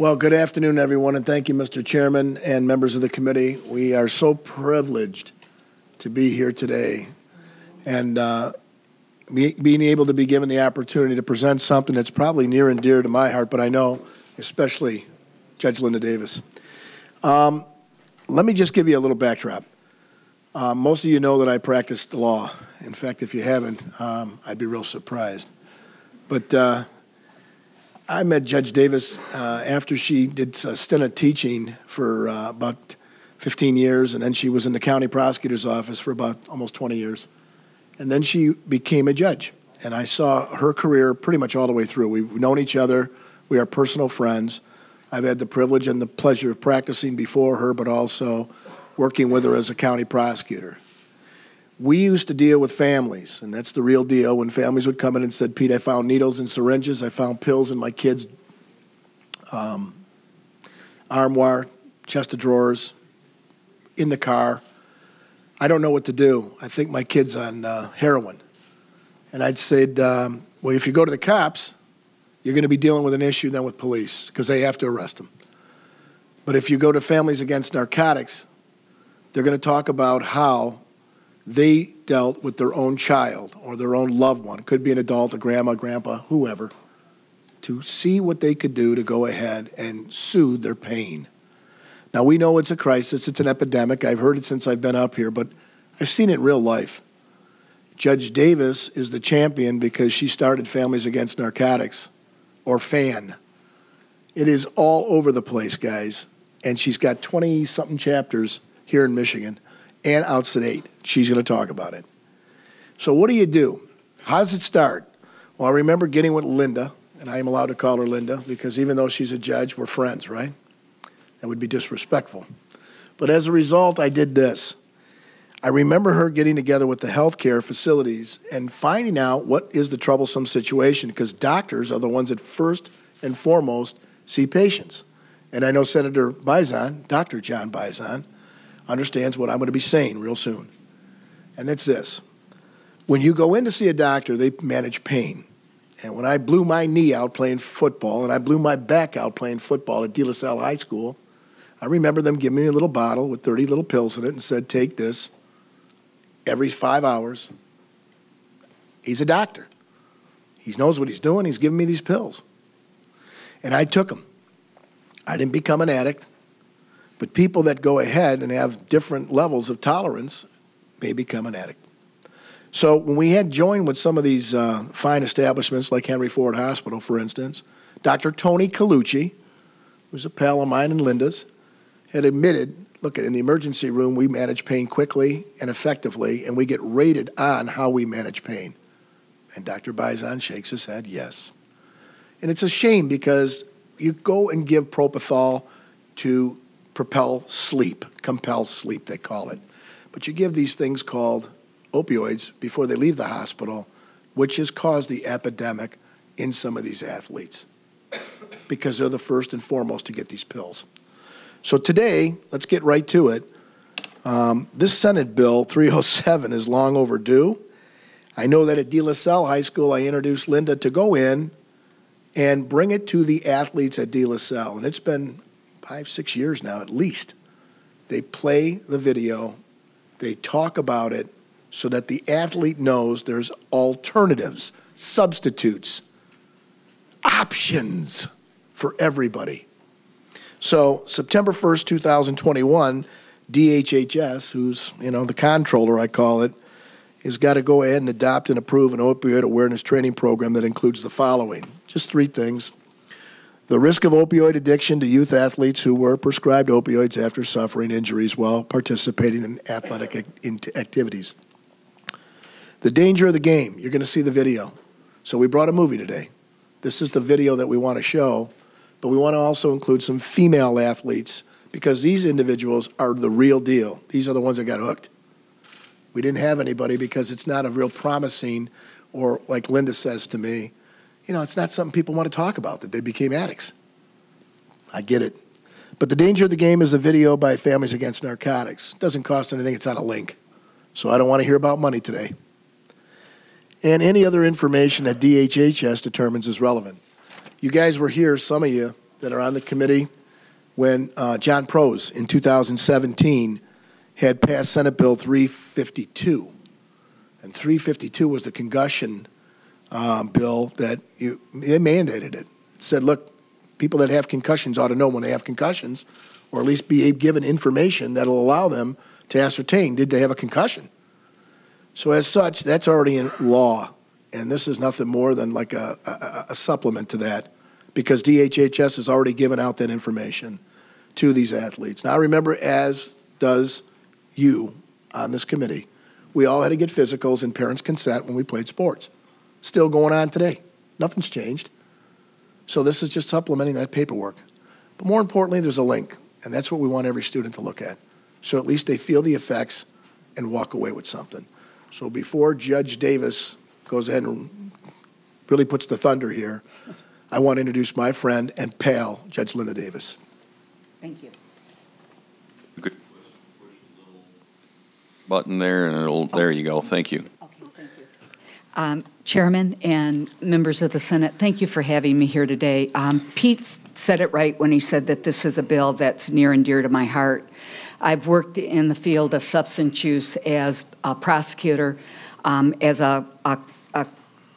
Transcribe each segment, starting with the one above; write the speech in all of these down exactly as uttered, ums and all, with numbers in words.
Well, good afternoon, everyone, and thank you, Mister Chairman and members of the committee. We are so privileged to be here today and uh, be, being able to be given the opportunity to present something that's probably near and dear to my heart, but I know especially Judge Linda Davis. Um, let me just give you a little backdrop. Uh, most of you know that I practiced law. In fact, if you haven't, um, I'd be real surprised. But uh, I met Judge Davis uh, after she did a stint of teaching for uh, about fifteen years, and then she was in the county prosecutor's office for about almost twenty years. And then she became a judge, and I saw her career pretty much all the way through. We've known each other. We are personal friends. I've had the privilege and the pleasure of practicing before her, but also working with her as a county prosecutor. We used to deal with families, and that's the real deal. When families would come in and said, Pete, I found needles and syringes, I found pills in my kids' um, armoire, chest of drawers, in the car. I don't know what to do. I think my kid's on uh, heroin. And I'd said, um, well, if you go to the cops, you're going to be dealing with an issue then with police because they have to arrest them. But if you go to Families Against Narcotics, they're going to talk about how they dealt with their own child or their own loved one, could be an adult, a grandma, grandpa, whoever, to see what they could do to go ahead and soothe their pain. Now, we know it's a crisis. It's an epidemic. I've heard it since I've been up here, but I've seen it in real life. Judge Davis is the champion because she started Families Against Narcotics, or FAN. It is all over the place, guys, and she's got twenty-something chapters here in Michigan and outstate. She's going to talk about it. So what do you do? How does it start? Well, I remember getting with Linda, and I am allowed to call her Linda because even though she's a judge, we're friends, right? That would be disrespectful. But as a result, I did this. I remember her getting together with the healthcare facilities and finding out what is the troublesome situation because doctors are the ones that first and foremost see patients. And I know Senator Bizon, Doctor John Bizon, understands what I'm going to be saying real soon. And it's this. When you go in to see a doctor, they manage pain. And when I blew my knee out playing football and I blew my back out playing football at De La Salle High School, I remember them giving me a little bottle with thirty little pills in it and said, take this every five hours. He's a doctor. He knows what he's doing. He's giving me these pills. And I took them. I didn't become an addict. But people that go ahead and have different levels of tolerance may become an addict. So when we had joined with some of these uh, fine establishments like Henry Ford Hospital, for instance, Doctor Tony Colucci, who's a pal of mine and Linda's, had admitted, look, in the emergency room, we manage pain quickly and effectively, and we get rated on how we manage pain. And Doctor Bizon shakes his head, yes. And it's a shame because you go and give propofol to propel sleep, compel sleep, they call it. But you give these things called opioids before they leave the hospital, which has caused the epidemic in some of these athletes because they're the first and foremost to get these pills. So today, let's get right to it. Um, this Senate Bill three oh seven is long overdue. I know that at De La Salle High School, I introduced Linda to go in and bring it to the athletes at De La Salle, and it's been five, six years now at least. They play the video, they talk about it so that the athlete knows there's alternatives, substitutes, options for everybody. So September first, two thousand twenty-one, D H H S, who's, you know, the controller I call it, has got to go ahead and adopt and approve an opioid awareness training program that includes the following, just three things. The risk of opioid addiction to youth athletes who were prescribed opioids after suffering injuries while participating in athletic activities. The danger of the game. You're going to see the video. So we brought a movie today. This is the video that we want to show, but we want to also include some female athletes because these individuals are the real deal. These are the ones that got hooked. We didn't have anybody because it's not a real promising, or like Linda says to me, you know, it's not something people want to talk about, that they became addicts. I get it. But the danger of the game is a video by Families Against Narcotics. It doesn't cost anything. It's on a link. So I don't want to hear about money today. And any other information that D H H S determines is relevant. You guys were here, some of you, that are on the committee when uh, John Prose in two thousand seventeen had passed Senate Bill three fifty-two. And three fifty-two was the concussion um, bill that you, it mandated it. It said, look, people that have concussions ought to know when they have concussions, or at least be given information that will allow them to ascertain, did they have a concussion? So as such, that's already in law. And this is nothing more than like a, a, a supplement to that, because D H H S has already given out that information to these athletes. Now, remember, as does you on this committee, we all had to get physicals and parents' consent when we played sports. Still going on today. Nothing's changed. So this is just supplementing that paperwork. But more importantly, there's a link, and that's what we want every student to look at. So at least they feel the effects and walk away with something. So before Judge Davis goes ahead and really puts the thunder here, I want to introduce my friend and pal, Judge Linda Davis. Thank you. Good. Button there, and it'll, okay. There you go. Thank you. Okay, thank you. Um, Chairman and members of the Senate, thank you for having me here today. Um, Pete said it right when he said that this is a bill that's near and dear to my heart. I've worked in the field of substance use as a prosecutor, um, as a, a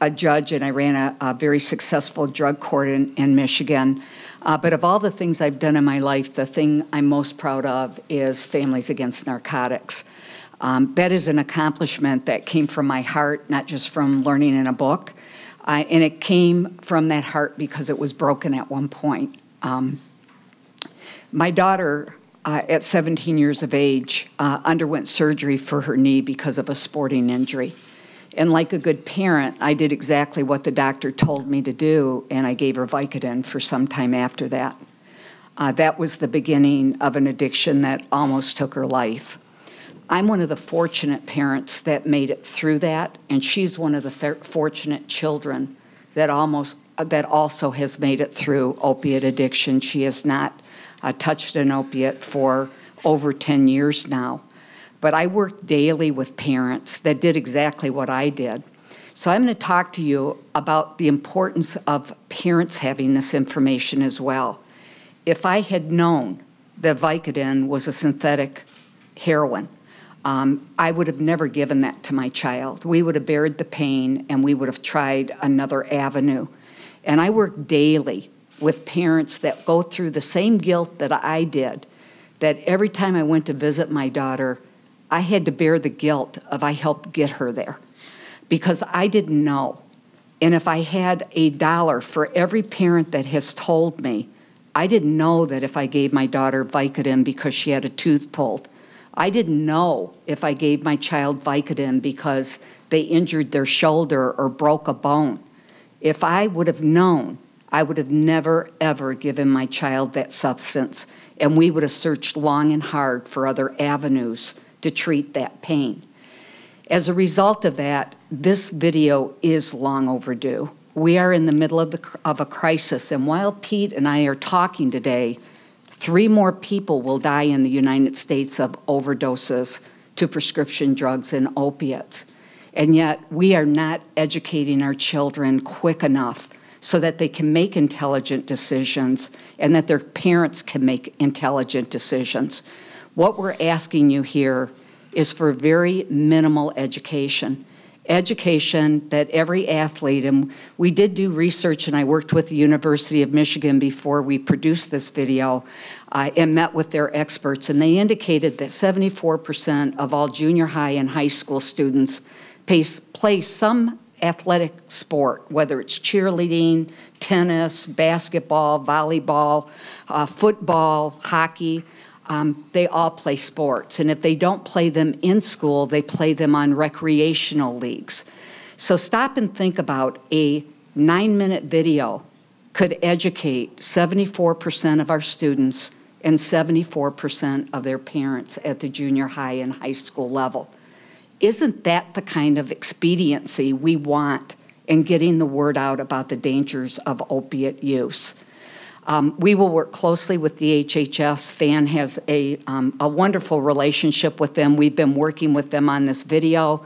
a judge, and I ran a, a very successful drug court in, in Michigan. Uh, but of all the things I've done in my life, the thing I'm most proud of is Families Against Narcotics. Um, that is an accomplishment that came from my heart, not just from learning in a book. Uh, and it came from that heart because it was broken at one point. Um, my daughter, uh, at seventeen years of age, uh, underwent surgery for her knee because of a sporting injury. And like a good parent, I did exactly what the doctor told me to do, and I gave her Vicodin for some time after that. Uh, that was the beginning of an addiction that almost took her life. I'm one of the fortunate parents that made it through that, and she's one of the fortunate children that, almost, that also has made it through opiate addiction. She has not uh, touched an opiate for over ten years now. But I worked daily with parents that did exactly what I did. So I'm going to talk to you about the importance of parents having this information as well. If I had known that Vicodin was a synthetic heroin, um, I would have never given that to my child. We would have buried the pain, and we would have tried another avenue. And I work daily with parents that go through the same guilt that I did, that every time I went to visit my daughter, I had to bear the guilt of I helped get her there because I didn't know. And if I had a dollar for every parent that has told me, I didn't know that if I gave my daughter Vicodin because she had a tooth pulled. I didn't know if I gave my child Vicodin because they injured their shoulder or broke a bone. If I would have known, I would have never, ever given my child that substance, and we would have searched long and hard for other avenues to treat that pain. As a result of that, this video is long overdue. We are in the middle of, the, of a crisis, and while Pete and I are talking today, three more people will die in the United States of overdoses to prescription drugs and opiates. And yet, we are not educating our children quick enough so that they can make intelligent decisions and that their parents can make intelligent decisions. What we're asking you here is for very minimal education. Education that every athlete, and we did do research, and I worked with the University of Michigan before we produced this video, uh, and met with their experts, and they indicated that seventy-four percent of all junior high and high school students play some athletic sport, whether it's cheerleading, tennis, basketball, volleyball, uh, football, hockey. Um, they all play sports, and if they don't play them in school, they play them on recreational leagues. So stop and think about a nine-minute video could educate seventy-four percent of our students and seventy-four percent of their parents at the junior high and high school level. Isn't that the kind of expediency we want in getting the word out about the dangers of opiate use? Um, we will work closely with the D H H S. Fan has a, um, a wonderful relationship with them. We've been working with them on this video.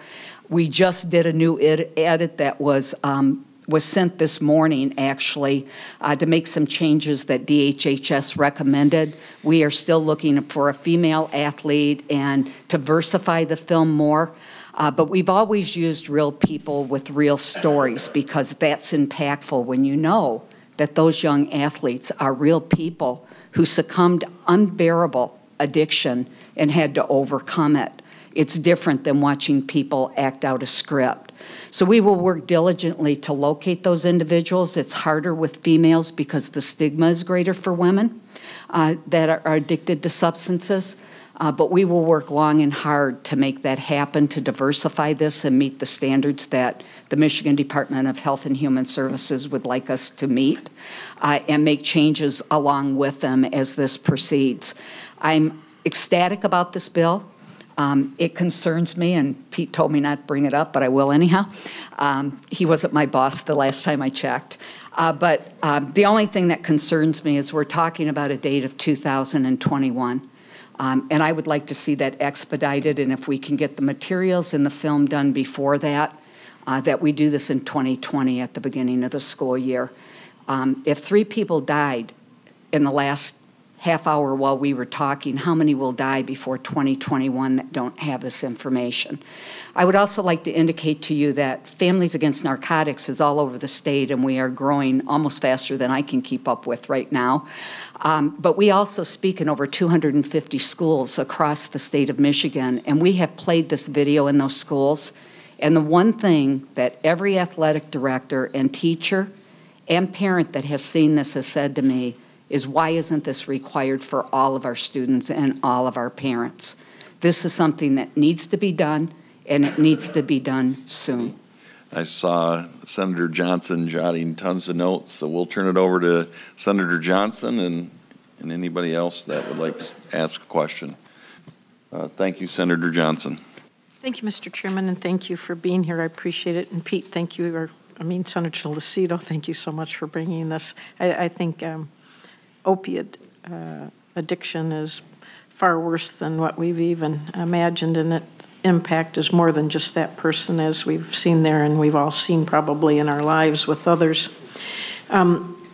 We just did a new ed edit that was um, was sent this morning, actually, uh, to make some changes that D H H S recommended. We are still looking for a female athlete and to diversify the film more. Uh, but we've always used real people with real stories, because that's impactful when you know that those young athletes are real people who succumbed to unbearable addiction and had to overcome it. It's different than watching people act out a script. So we will work diligently to locate those individuals. It's harder with females because the stigma is greater for women uh, that are, are addicted to substances. Uh, but we will work long and hard to make that happen, to diversify this and meet the standards that the Michigan Department of Health and Human Services would like us to meet, uh, and make changes along with them as this proceeds. I'm ecstatic about this bill. Um, it concerns me, and Pete told me not to bring it up, but I will anyhow. Um, he wasn't my boss the last time I checked. Uh, but uh, the only thing that concerns me is we're talking about a date of two thousand twenty-one. Um, and I would like to see that expedited, and if we can get the materials and the film done before that, uh, that we do this in twenty twenty at the beginning of the school year. Um, if three people died in the last half hour while we were talking, how many will die before twenty twenty-one that don't have this information? I would also like to indicate to you that Families Against Narcotics is all over the state, and we are growing almost faster than I can keep up with right now. Um, but we also speak in over two hundred fifty schools across the state of Michigan, and we have played this video in those schools. And the one thing that every athletic director and teacher and parent that has seen this has said to me is, why isn't this required for all of our students and all of our parents? This is something that needs to be done, and it needs to be done soon. I saw Senator Johnson jotting tons of notes, so we'll turn it over to Senator Johnson and, and anybody else that would like to ask a question. Uh, thank you, Senator Johnson. Thank you, Mister Chairman, and thank you for being here. I appreciate it. And Pete, thank you. Or, I mean, Senator Lucido, thank you so much for bringing this. I, I think... Um, Opiate uh, addiction is far worse than what we've even imagined, and its impact is more than just that person, as we've seen there and we've all seen probably in our lives with others. Um,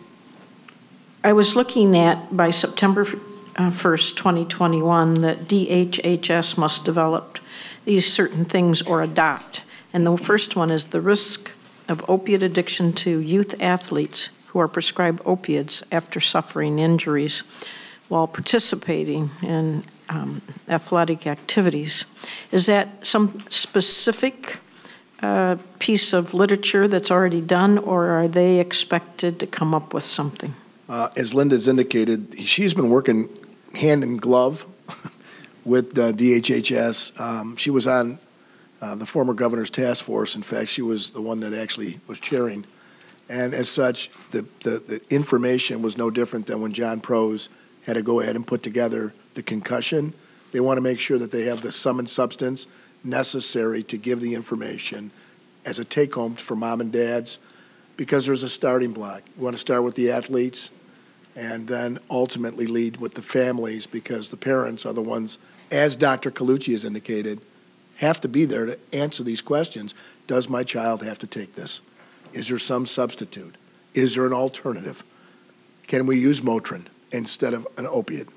I was looking at, by September first, twenty twenty-one, that D H H S must develop these certain things or adopt. And the first one is the risk of opiate addiction to youth athletes who are prescribed opiates after suffering injuries while participating in um, athletic activities. Is that some specific uh, piece of literature that's already done, or are they expected to come up with something? Uh, as Linda's indicated, she's been working hand in glove with uh, D H H S. Um, she was on uh, the former governor's task force. In fact, she was the one that actually was chairing. And as such, the, the, the information was no different than when John Prose had to go ahead and put together the concussion. They want to make sure that they have the sum and substance necessary to give the information as a take-home for mom and dads, because there's a starting block. You want to start with the athletes and then ultimately lead with the families, because the parents are the ones, as Doctor Colucci has indicated, have to be there to answer these questions. Does my child have to take this? Is there some substitute? Is there an alternative? Can we use Motrin instead of an opiate?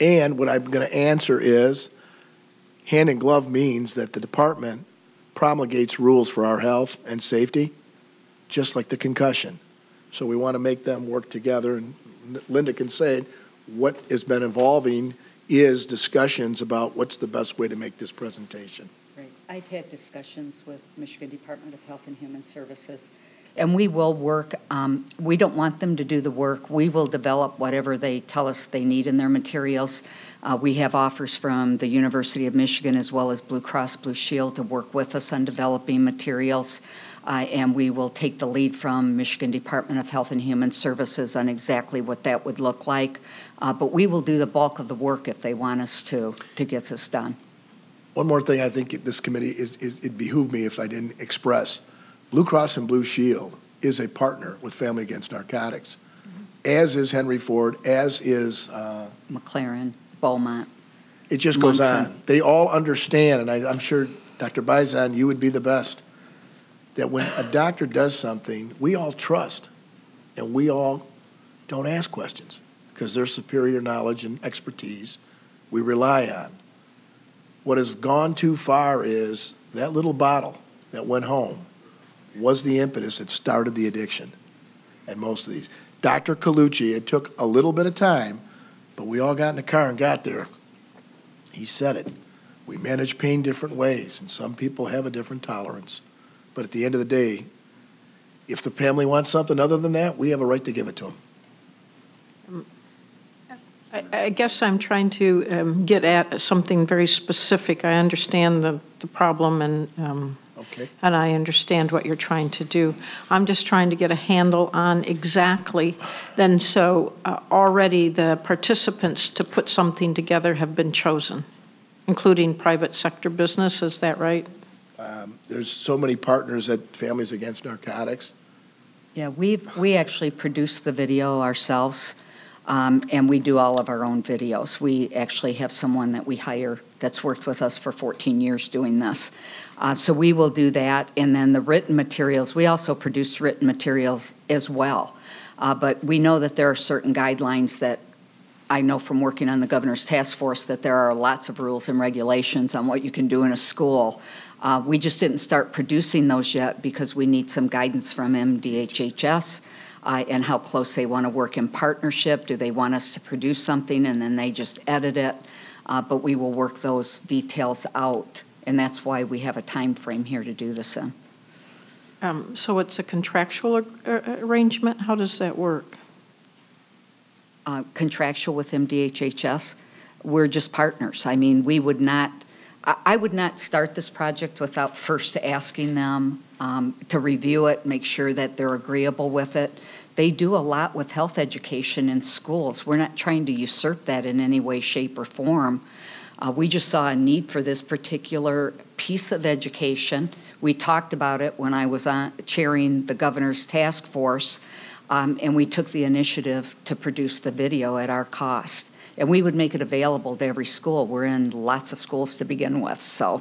And what I'm going to answer is, hand in glove means that the department promulgates rules for our health and safety, just like the concussion. So we want to make them work together. And Linda can say what has been evolving is discussions about what's the best way to make this presentation. I've had discussions with Michigan Department of Health and Human Services, and we will work. Um, we don't want them to do the work. We will develop whatever they tell us they need in their materials. Uh, we have offers from the University of Michigan as well as Blue Cross Blue Shield to work with us on developing materials, uh, and we will take the lead from Michigan Department of Health and Human Services on exactly what that would look like. Uh, but we will do the bulk of the work if they want us to, to get this done. One more thing I think this committee is, is, it behooved me if I didn't express. Blue Cross and Blue Shield is a partner with Family Against Narcotics, mm-hmm. as is Henry Ford, as is uh, McLaren, Beaumont. It just Munson. goes on. They all understand, and I, I'm sure Doctor Bizon, you would be the best. that when a doctor does something, we all trust and we all don't ask questions because their superior knowledge and expertise we rely on. What has gone too far is that little bottle that went home was the impetus that started the addiction and most of these. Doctor Colucci, it took a little bit of time, but we all got in the car and got there. He said it. We manage pain different ways, and some people have a different tolerance. But at the end of the day, if the family wants something other than that, we have a right to give it to them. I, I guess I'm trying to um, get at something very specific. I understand the, the problem, and um, okay. and I understand what you're trying to do. I'm just trying to get a handle on exactly. Then so uh, already the participants to put something together have been chosen, including private sector business, is that right? Um, there's so many partners at Families Against Narcotics. Yeah, we've, we actually produce the video ourselves, um, and we do all of our own videos. We actually have someone that we hire that's worked with us for fourteen years doing this. Uh, so we will do that, and then the written materials. We also produce written materials as well. Uh, but we know that there are certain guidelines that I know from working on the governor's task force that there are lots of rules and regulations on what you can do in a school. Uh, we just didn't start producing those yet because we need some guidance from D H H S uh, and how close they want to work in partnership. Do they want us to produce something and then they just edit it? Uh, but we will work those details out, and that's why we have a time frame here to do this in. Um, so it's a contractual ar arrangement? How does that work? Uh, contractual with D H H S. We're just partners. I mean, we would not, I, I would not start this project without first asking them um, to review it, make sure that they're agreeable with it. They do a lot with health education in schools. We're not trying to usurp that in any way, shape, or form. Uh, we just saw a need for this particular piece of education. We talked about it when I was on, chairing the governor's task force. Um, and we took the initiative to produce the video at our cost. And we would make it available to every school. We're in lots of schools to begin with, so.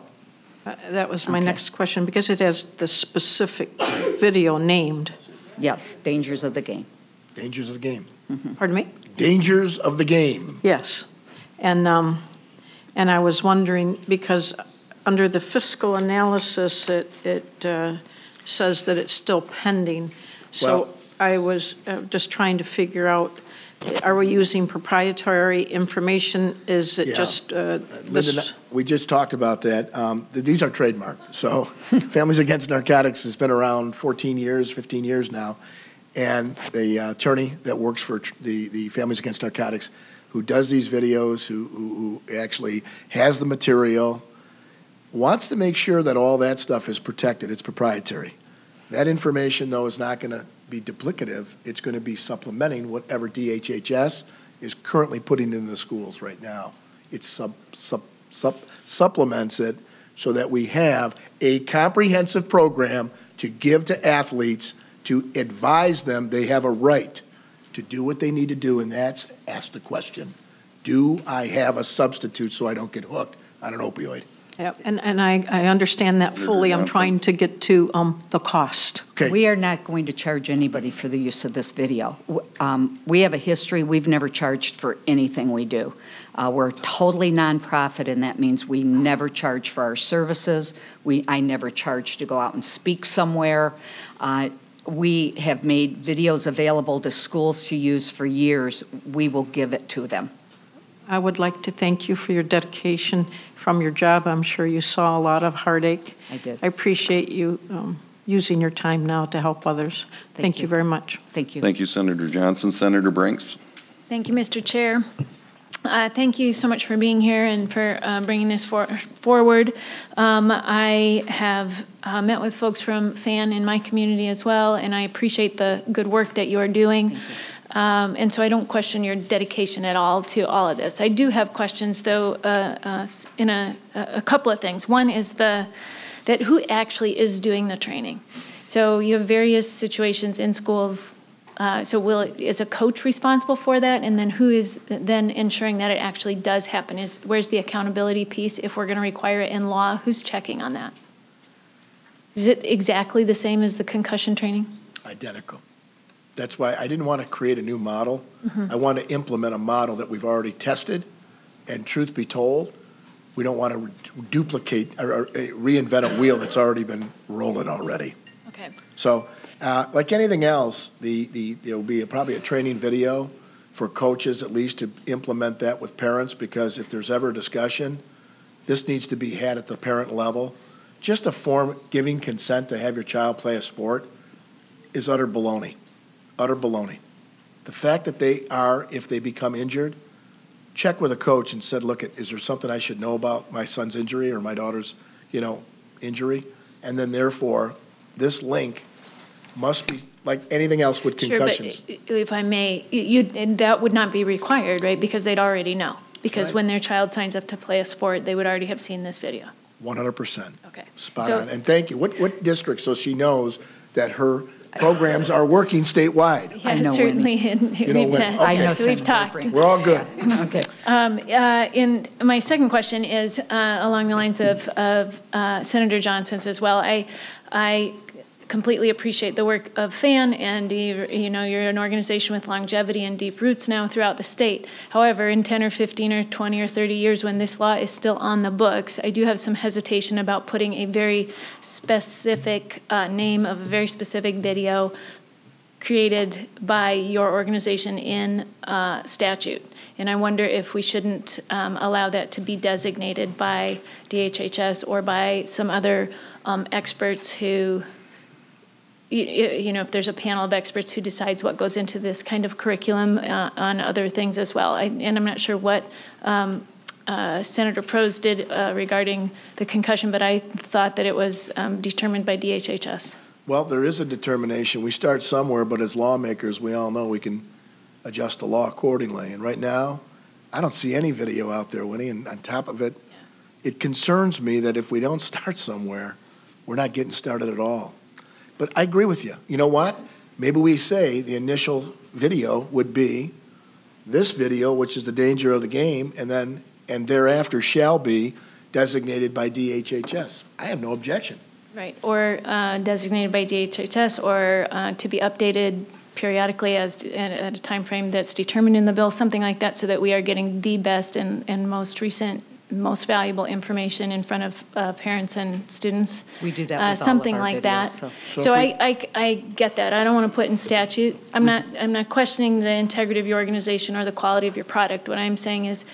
Uh, that was my okay. next question, because it has the specific video named. Yes, Dangers of the Game. Dangers of the Game. Mm-hmm. Pardon me? Dangers of the Game. Yes. And, um, and I was wondering, because under the fiscal analysis, it, it uh, says that it's still pending. So. Well, I was uh, just trying to figure out, are we using proprietary information? Is it yeah. just uh, this? Linda, we just talked about that. Um, th these are trademarked. So Families Against Narcotics has been around fourteen years, fifteen years now. And the uh, attorney that works for tr the, the Families Against Narcotics, who does these videos, who, who, who actually has the material, wants to make sure that all that stuff is protected. It's proprietary. That information, though, is not going to be duplicative. It's going to be supplementing whatever D H H S is currently putting in the schools right now. It sub, sub, sub, supplements it so that we have a comprehensive program to give to athletes to advise them they have a right to do what they need to do, and that's ask the question, do I have a substitute so I don't get hooked on an opioid? Yep. And, and I, I understand that fully. I'm trying to get to um, the cost. Okay. We are not going to charge anybody for the use of this video. Um, we have a history. We've never charged for anything we do. Uh, we're totally nonprofit, and that means we never charge for our services. We, I never charge to go out and speak somewhere. Uh, we have made videos available to schools to use for years. We will give it to them. I would like to thank you for your dedication. From your job, I'm sure you saw a lot of heartache. I did. I appreciate you um, using your time now to help others. Thank, Thank you. you very much. Thank you. Thank you, Senator Johnson. Senator Brinks. Thank you, Mister Chair. Uh, thank you so much for being here and for uh, bringing this for forward. Um, I have uh, met with folks from FAN in my community as well, and I appreciate the good work that you are doing. Um, and so I don't question your dedication at all to all of this. I do have questions, though, uh, uh, in a, a couple of things. One is the that who actually is doing the training. So you have various situations in schools. Uh, so will it, is a coach responsible for that? And then who is then ensuring that it actually does happen? Is where's the accountability piece if we're going to require it in law? Who's checking on that? Is it exactly the same as the concussion training? Identical. That's why I didn't want to create a new model. Mm-hmm. I want to implement a model that we've already tested, and truth be told, we don't want to duplicate or reinvent a wheel that's already been rolling already. Okay. So, uh, like anything else, the, the, there'll be a, probably a training video for coaches at least to implement that with parents, because if there's ever a discussion, this needs to be had at the parent level. Just a form giving consent to have your child play a sport is utter baloney, utter baloney. The fact that they are, if they become injured, check with a coach and said, look, is there something I should know about my son's injury or my daughter's, you know, injury? And then therefore, this link must be like anything else with concussions. Sure, but if I may, you, that would not be required, right? Because they'd already know. Because right. when their child signs up to play a sport, they would already have seen this video. one hundred percent. Okay. Spot so, on. And thank you. What, what district? So she knows that her programs are working statewide. Yeah, I know certainly. And you know we've, okay. I know so we've talked. We're all good. Yeah. Okay. Um, uh, and my second question is uh, along the lines of, of uh, Senator Johnson's as well. I, I completely appreciate the work of FAN, and you, you know, you're an organization with longevity and deep roots now throughout the state. However, in ten or fifteen or twenty or thirty years, when this law is still on the books, I do have some hesitation about putting a very specific uh, name of a very specific video created by your organization in uh, statute. And I wonder if we shouldn't um, allow that to be designated by D H H S or by some other um, experts who You, you know, if there's a panel of experts who decides what goes into this kind of curriculum uh, on other things as well. I, and I'm not sure what um, uh, Senator Prose did uh, regarding the concussion, but I thought that it was um, determined by D H H S. Well, there is a determination. We start somewhere, but as lawmakers, we all know we can adjust the law accordingly. And right now, I don't see any video out there, Winnie, and on top of it, yeah. It concerns me that if we don't start somewhere, we're not getting started at all. But I agree with you. You know what? Maybe we say the initial video would be this video, which is the danger of the game, and then and thereafter shall be designated by D H H S. I have no objection. Right, or uh, designated by D H H S, or uh, to be updated periodically as at a time frame that's determined in the bill, something like that, so that we are getting the best and, and most recent, most valuable information in front of uh, parents and students. We do that uh, with something all of our like videos, that. So, so, so I, I, I get that. I don't want to put in statute. I'm not I'm not questioning the integrity of your organization or the quality of your product. What I'm saying is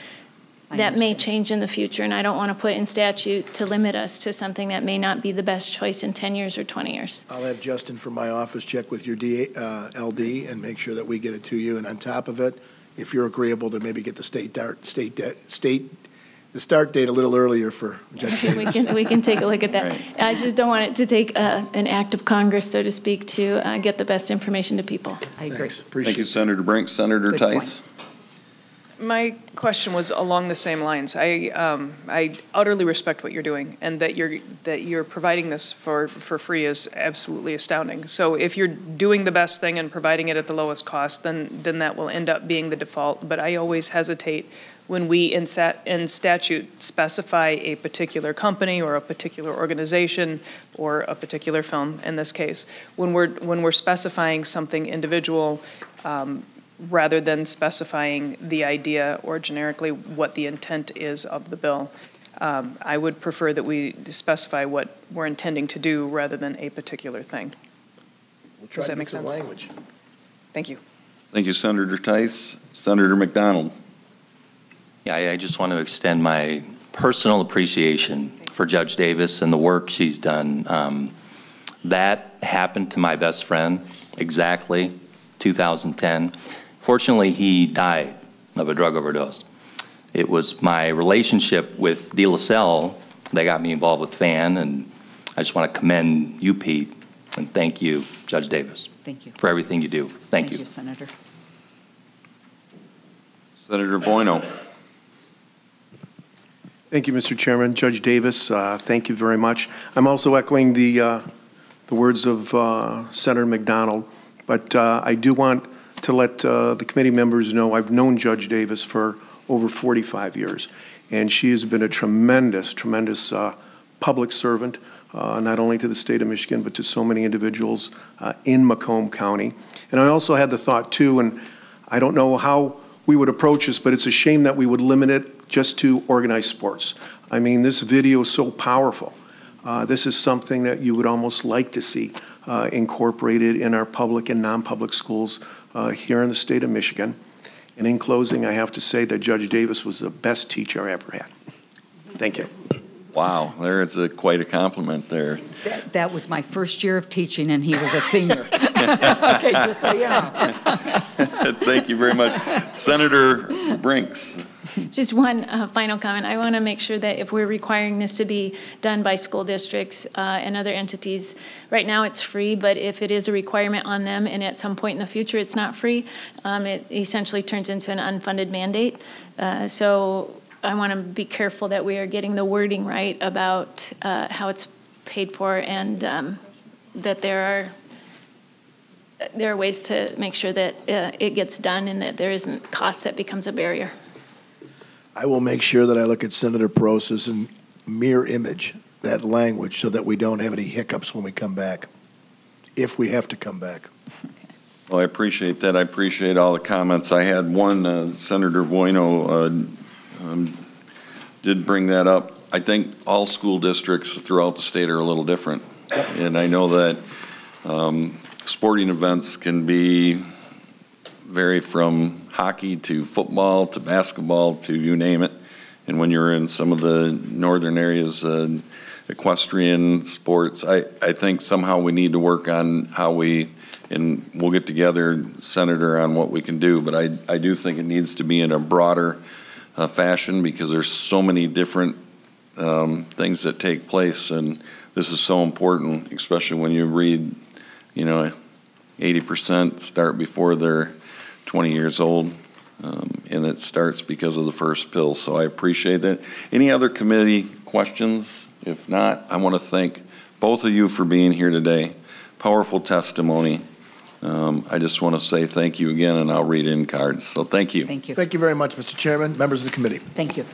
that may change in the future, and I don't want to put in statute to limit us to something that may not be the best choice in ten years or twenty years. I'll have Justin from my office check with your D, uh, L D and make sure that we get it to you. And on top of it, if you're agreeable to maybe get the state state state. The start date a little earlier for Judge Davis. we, can, we can take a look at that. Right. I just don't want it to take uh, an act of Congress, so to speak, to uh, get the best information to people. I agree. Thanks. Appreciate Thank you, it. Senator Brinks. Senator Good Tice. Point. My question was along the same lines. I um, I utterly respect what you're doing, and that you're that you're providing this for for free is absolutely astounding. So if you're doing the best thing and providing it at the lowest cost, then then that will end up being the default. But I always hesitate when we in, sat, in statute specify a particular company or a particular organization or a particular film in this case, when we're, when we're specifying something individual um, rather than specifying the idea or generically what the intent is of the bill. Um, I would prefer that we specify what we're intending to do rather than a particular thing. We'll try Does that to make sense? Language. Thank you. Thank you, Senator Tice. Senator McDonald. Yeah, I just want to extend my personal appreciation for Judge Davis and the work she's done. Um, that happened to my best friend exactly two thousand ten. Fortunately, he died of a drug overdose. It was my relationship with De La Salle that got me involved with FAN, and I just want to commend you, Pete, and thank you, Judge Davis. Thank you. For everything you do. Thank, thank you. you, Senator. Senator Boino. Thank you, Mister Chairman. Judge Davis, uh, thank you very much. I'm also echoing the, uh, the words of uh, Senator McDonald, but uh, I do want to let uh, the committee members know I've known Judge Davis for over forty-five years, and she has been a tremendous, tremendous uh, public servant, uh, not only to the state of Michigan, but to so many individuals uh, in Macomb County. And I also had the thought, too, and I don't know how we would approach this, but it's a shame that we would limit it just to organized sports. I mean, this video is so powerful. Uh, this is something that you would almost like to see uh, incorporated in our public and non-public schools uh, here in the state of Michigan. And in closing, I have to say that Judge Davis was the best teacher I ever had. Thank you. Wow, there is a, quite a compliment there. That, that was my first year of teaching, and he was a senior. Okay, just so you know. Thank you very much. Senator Brinks. Just one uh, final comment. I want to make sure that if we're requiring this to be done by school districts uh, and other entities, right now it's free, but if it is a requirement on them and at some point in the future it's not free, um, it essentially turns into an unfunded mandate. Uh, so I want to be careful that we are getting the wording right about uh, how it's paid for, and um, that there are, there are ways to make sure that uh, it gets done and that there isn't cost that becomes a barrier. I will make sure that I look at Senator Peros's and mirror image that language so that we don't have any hiccups when we come back, if we have to come back. Well, I appreciate that. I appreciate all the comments. I had one, uh, Senator Bueno uh, um, did bring that up. I think all school districts throughout the state are a little different. And I know that um, sporting events can be vary from hockey to football to basketball to you name it. And when you're in some of the northern areas, uh, equestrian sports, I, I think somehow we need to work on how we, and we'll get together, Senator, on what we can do. But I, I do think it needs to be in a broader uh, fashion, because there's so many different um, things that take place. And this is so important, especially when you read, you know, eighty percent start before they're twenty years old, um, and it starts because of the first pill. So I appreciate that. Any other committee questions? If not, I want to thank both of you for being here today. Powerful testimony. Um, I just want to say thank you again, and I'll read in cards. So thank you. Thank you. Thank you very much, Mister Chairman, members of the committee. Thank you.